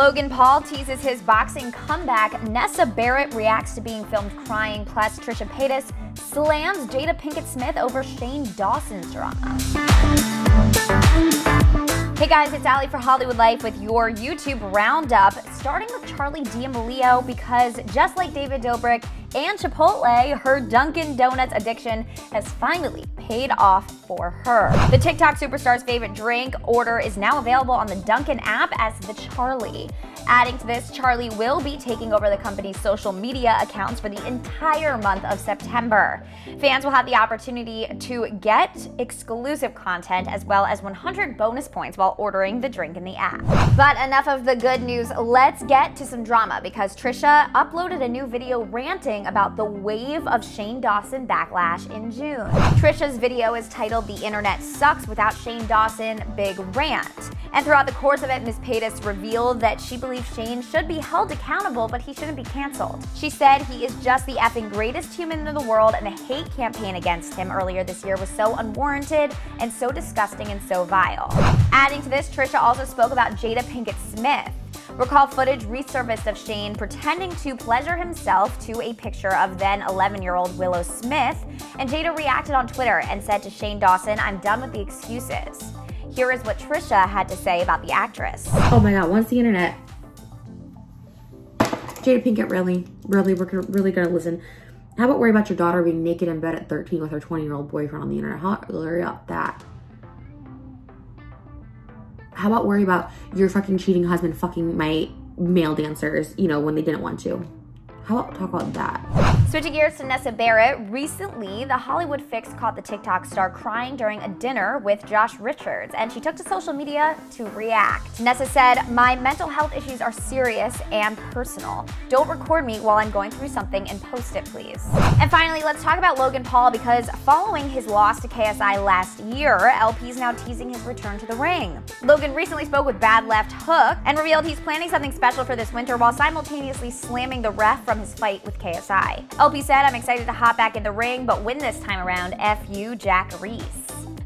Logan Paul teases his boxing comeback, Nessa Barrett reacts to being filmed crying, plus Trisha Paytas slams Jada Pinkett Smith over Shane Dawson's drama. Hey guys, it's Ali for Hollywood Life with your YouTube roundup, starting with Charli D'Amelio, because just like David Dobrik and Chipotle, her Dunkin' Donuts addiction has finally paid off for her. The TikTok superstar's favorite drink order is now available on the Dunkin' app as the Charli. Adding to this, Charli will be taking over the company's social media accounts for the entire month of September. Fans will have the opportunity to get exclusive content as well as 100 bonus points while ordering the drink in the app. But enough of the good news, let's get to some drama, because Trisha uploaded a new video ranting about the wave of Shane Dawson backlash in June. Trisha's video is titled "The Internet Sucks Without Shane Dawson, Big Rant." And throughout the course of it, Ms. Paytas revealed that she believes Shane should be held accountable, but he shouldn't be canceled. She said he is just the effing greatest human in the world, and the hate campaign against him earlier this year was so unwarranted and so disgusting and so vile. Adding to this, Trisha also spoke about Jada Pinkett Smith. Recall footage resurfaced of Shane pretending to pleasure himself to a picture of then 11-year-old Willow Smith, and Jada reacted on Twitter and said to Shane Dawson, "I'm done with the excuses." Here is what Trisha had to say about the actress. Oh my God, once the internet, Jada Pinkett, really, we're really gonna listen. How about worry about your daughter being naked in bed at 13 with her 20-year-old boyfriend on the internet? How worry about that? How about worry about your fucking cheating husband fucking my male dancers, you know, when they didn't want to? How about talk about that? Switching gears to Nessa Barrett, recently the Hollywood Fix caught the TikTok star crying during a dinner with Josh Richards, and she took to social media to react. Nessa said, "My mental health issues are serious and personal. Don't record me while I'm going through something and post it, please." And finally, let's talk about Logan Paul, because following his loss to KSI last year, LP's now teasing his return to the ring. Logan recently spoke with Bad Left Hook and revealed he's planning something special for this winter while simultaneously slamming the ref from his fight with KSI. LP said, "I'm excited to hop back in the ring, but win this time around. F you, Jack Reese."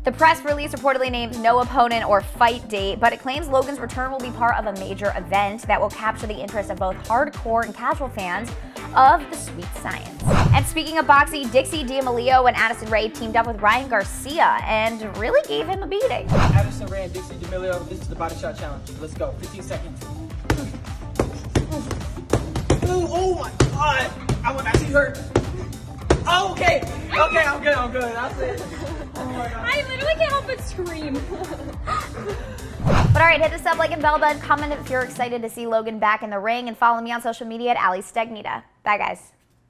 The press release reportedly names no opponent or fight date, but it claims Logan's return will be part of a major event that will capture the interest of both hardcore and casual fans of the sweet science. And speaking of boxing, Dixie D'Amelio and Addison Rae teamed up with Ryan Garcia and really gave him a beating. Addison Rae and Dixie D'Amelio, this is the body shot challenge. Let's go, 15 seconds. Oh my God. I see her. Oh, okay. Okay, I'm good. I'm good. That's it. Oh my God. I literally can't help but scream. But all right, hit the sub, like, and bell button. Comment if you're excited to see Logan back in the ring, and follow me on social media at Ali Stegnita. Bye, guys.